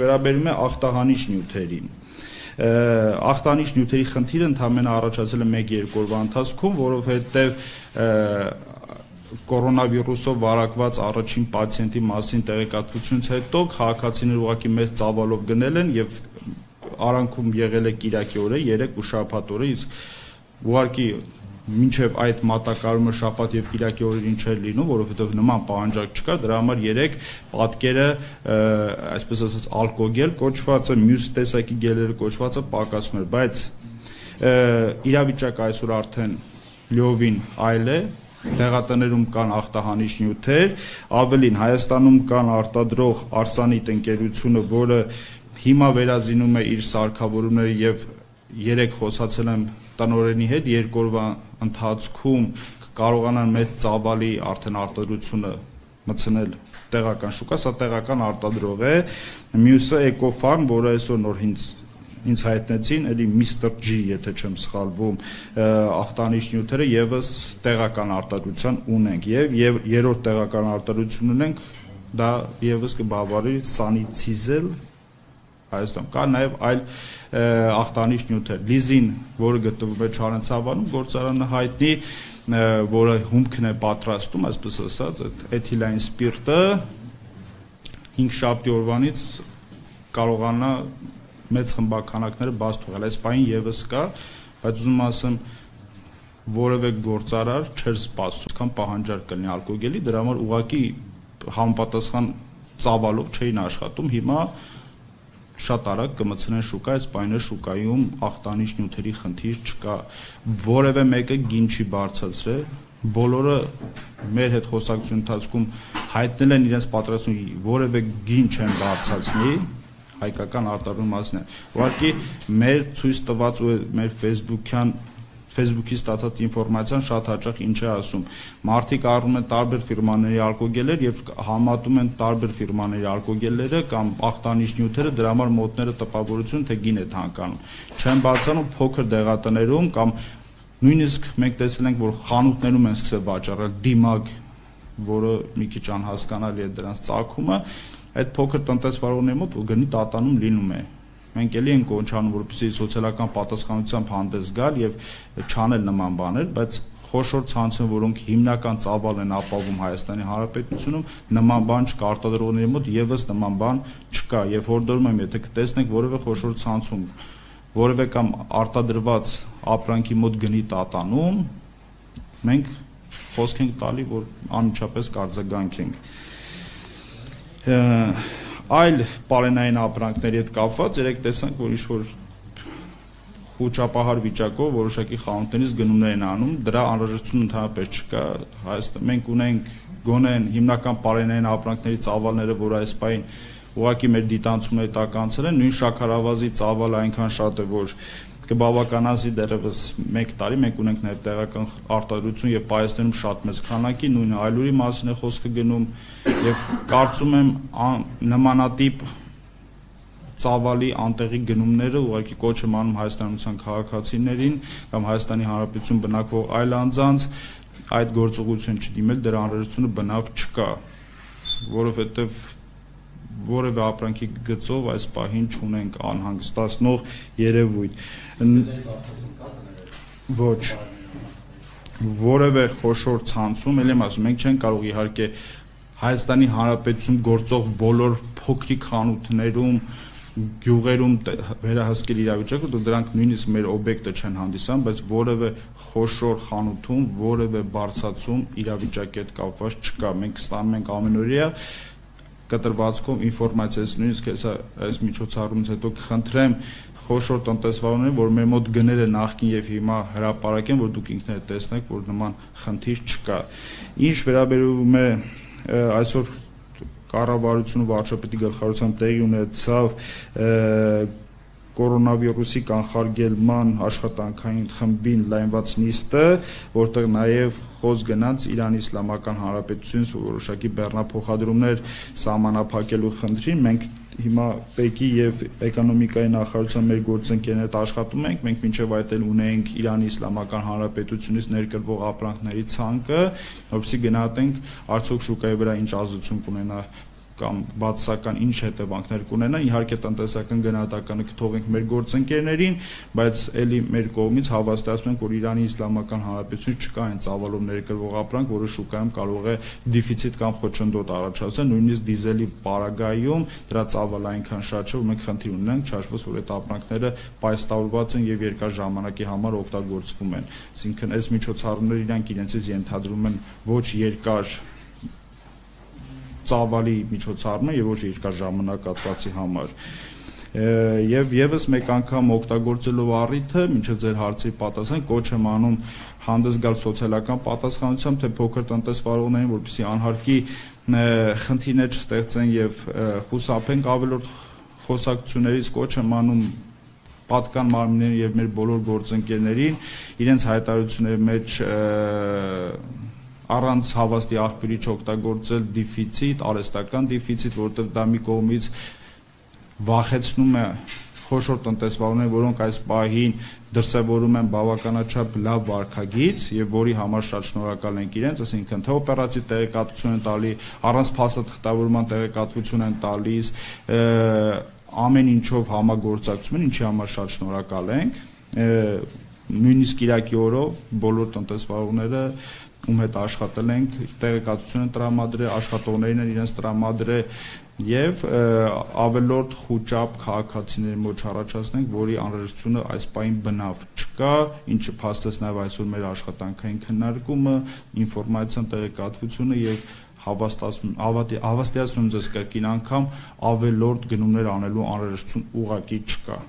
Բնականաբար վերաբերում է ախտահանիչ նյութերին։ Ախտանիշ նյութերի խնդիրը ընդամենը առաջացել է 1-2 օրվա ընթացքում, որովհետև կորոնավիրուսով վարակված առաջին պացիենտի մասին տեղեկատվությունից հետո քաղաքացիները ուղղակի մեծ ծավալով գնել են եւ արանքում եղել է Կիրակի օրը, 3 ու շաբաթ օրը, իսկ ուղղակի մինչև այդ մատակարարումը շաբաթ եւ Կիրակի օրերին չէր լինում, որովհետեւ նման պահանջակ չկա, դրա համար 3 պատկերը, այսպես ասած, ալկոգել կոչվածը, մյուս տեսակի գելերը կոչվածը պակասում էր, բայց իրավիճակը այսօր արդեն լիովին այլ է, տեղատներում կան ախտահանիչ նյութեր, ավելին Հայաստանում կան արտադրող Արսանիտ ընկերությունը, որը հիմա վերազինում է իր սարքավորումները եւ երեք խոսացել եմ տնօրենի հետ, երկու օրվա ընթացքում կարողանան մեծ ծավալի արդեն արտադրությունը մտցնել տեղական շուկա, սա տեղական արտադրող է, մյուսը Էկոֆարմ, որը այսօր նոր ինձ հայտնեցին, էլի Mr. G, եթե չեմ սխալվում, ախտանիշ նյութերը եւս տեղական արտադրության ունենք եւ երրորդ տեղական արտադրություն ունենք, դա եւս կբավարարի սանիցիզել Հայաստան կա նաև այլ ախտանիշ նյութեր լիզին, որը գտնվում է Չարենցավանում, գործարանը հայտնի, որը հումքն է պատրաստում, այսպես ասած, էթիլային սպիրտը 5-7 օրվանից կարողանա մեծ խմբականակները բաց թողել, այս պահին եւս կա, բայց ուզում ասեմ որևէ գործարար չէր սպասում, քան պահանջարկ կլինի ալկոգելի, դրա համար ուղղակի համապատասխան ծավալով չէին աշխատում, հիմա Շատ արագ կմցնեն շուկա, այս պայն շուկայում ախտանիշ նյութերի խնդիր չկա, որևէ մեկը գին չի բարձրացրել, բոլորը մեր հետ խոսակցության ընթացքում հայտնել են իրենց պատրաստությունը, որևէ գին չեն բարձրացնի, հայկական արտադրության մասն է։ Ուղղակի մեր ցույց տված ու մեր Facebook-ի ստացած ինֆորմացիան շատ հաճախ ինչ է ասում։ Մարդիկ առնում են տարբեր ֆիրմաների ալկոգելներ եւ համատում են տարբեր ֆիրմաների ալկոգելները կամ ախտանիշ նյութերը, դրա համար մոտները տպավորություն թե գին է թանկանում։ Չեն բացանում փոքր դեղատներում կամ նույնիսկ մենք տեսել ենք, որ խանութներում են սկսել վաճառել դիմակ, որը մի քիչ անհասկանալի է դրանց ծագումը, այդ փոքր տնտեսվարողների մոտ գնի տատանում լինում է։ Մենք էլի ենք կոնչանում, որպեսզի սոցիալական պատասխանությամբ հանդես գալ եւ չանել նման բաներ, բայց խոշոր ցանցը, որոնք հիմնական ծավալ են ապահովում Հայաստանի Հանրապետությունում, նման բան չկա արտադրողների մոտ եւս նման բան չկա եւ հորդորում եմ, եթե կտեսնեք որևէ խոշոր ցանցում, որևէ կամ արտադրված ապրանքի մոտ գնի տատանում, մենք խոսք ենք տալի, որ անմիջապես կարձագանքենք։ Այլ պարենային ապրանքների հետ կապված երեք տեսանք, որ ինչ-որ խոճապահար վիճակով որոշակի խանութներից գնումներ են անում, դրա անհրաժեշտությունը ընդհանրապես չկա։ Հայաստան մենք ունենք գոնե հիմնական պարենային ապրանքների ծավալները, որ այս պահին ուղղակի մեր դիտանցումների տակ անցել են, նույն շաքարավազի ծավալը այնքան շատ է, որ կբավականացի դեռևս 1 տարի մենք ունենք նաև տեղական արտադրություն եւ Հայաստանում շատ մեծ քանակի նույն այլուրի մասին է խոսքը գնում եւ կարծում եմ նմանատիպ ծավալի անտեղի գնումները ուղղակի կոչ եմ անում հայաստանյան քաղաքացիներին կամ Հայաստանի Հանրապետություն բնակվող այլ անձանց այդ գործողությունը չդիմել դրա անհրաժեշտությունը բնավ չկա որովհետեւ որևէ ապրանքի գծով այս պահին չունենք անհանգստացնող երևույթ։ Ոչ, որևէ խոշոր ցանցում, ելեմ ասում, մենք չենք կարող իհարկե Հայաստանի Հանրապետություն գործող բոլոր փոքրիկ խանութներում, գյուղերում վերահսկել իրավիճակը, դրանք նույնիսկ մեր օբյեկտը չեն հանդիսանում, բայց որևէ խոշոր խանութում, որևէ բարձացում իրավիճակի հետ կապված չկա։ Մենք ստանում ենք ամենօրյա կտրվածքով ինֆորմացիայից նույնիսկ այս միջոցառումից հետո կխնդրեմ խոշոր տնտեսվարողներին, որ մեր մոտ գները նախքին եւ հիմա հրապարակեն, որ դուք ինքներդ տեսնեք, որ նման խնդիր չկա։ Ինչ վերաբերում է այսօր կառավարությունը վարչապետի գլխավորությամբ տեղի ունեցավ կորոնավիրուսի կանխարգելման աշխատանքային խմբին լայնված նիստը, որտեղ նաև խոս գնաց Իրանի Իսլամական Հանրապետությունից որոշակի բեռնափոխադրումներ սահմանափակելու խնդրին, մենք հիմա ՊԵԿ-ի եւ էկոնոմիկայի նախարարության մեր գործընկերների հետ աշխատում ենք, մենք մինչեւ այդ էլ ունենք Իրանի Իսլամական Հանրապետությունից ներկրվող ապրանքների ցանկը, որպեսզի գնահատենք արդյոք շուկայի վրա ինչ ազդեցություն կունենա կամ բացական ինչ հետևանքներ կունենա իհարկե տնտեսական գնահատականը կթողենք մեր գործընկերներին բայց էլի մեր կողմից հավաստիացնենք որ Իրանի իսլամական հանրապետություն չկա այն ծավալով ներկրվող ապրանք որը շուկայում կարող է դեֆիցիտ կամ խոչընդոտ առաջացնել նույնիսկ դիզելի պարագայում դրա ծավալը այնքան շատ չէ որ մենք խնդիր ունենք չհաշված որ այդ ապրանքները պայստավորված են եւ երկար ժամանակի համար օգտագործվում են այսինքն այս միջոցառումները իրանք իրենցից ենթադրում են ոչ երկար ծավալի միջոցառումը եւ ոչ երկար ժամանակացվածի համար եւ եւս մեկ անգամ օգտագործելով առիթը մինչեւ ձեր հարցի պատասխան կոչ եմ անում հանդես գալ սոցիալական պատասխանությամբ թե փոքր տնտեսվարողներին որպեսզի անհարկի խնդիրներ չստեղծեն եւ խուսափենք ավելորդ խոսակցություններից կոչ եմ անում պատկան մարմիններին եւ մեր բոլոր գործընկերներին իրենց հայտարարությունների մեջ առանց հավաստի աղբյուրի չօգտագործել դեֆիցիտ, արհեստական դեֆիցիտ, որտեղ դա մի կողմից վախեցնում է խոշոր տնտեսվարողներին, որոնք այս պահին դրսևորում են բավականաչափ լավ վարկագից եւ որի համար շատ շնորհակալ ենք իրենց, այսինքն թե օպերատիվ տեղեկատվություն են տալի, առանց փաստաթղթավորման տեղեկատվություն են տալիս, ամեն ինչով համագործակցում են, ինչի համար շատ շնորհակալ ենք, նույնիսկ Իրաքի օրով բոլոր տնտեսվարողները հետ աշխատել ենք, տեղեկատվություն տրամադրել, աշխատողներին իրենց տրամադրել եւ ավելորդ խոճապ քաղաքացիների մոտ առաջացնենք, որի անհրաժեշտությունը այս պահին բնավ չկա, ինչը փաստեց նաեւ այսօր մեր աշխատանքային քննարկումը, ինֆորմացիան, տեղեկատվությունը եւ հավաստիացնում ձեզ կրկին անգամ ավելորդ գնումներ անելու անհրաժեշտություն ուղղակի չկա։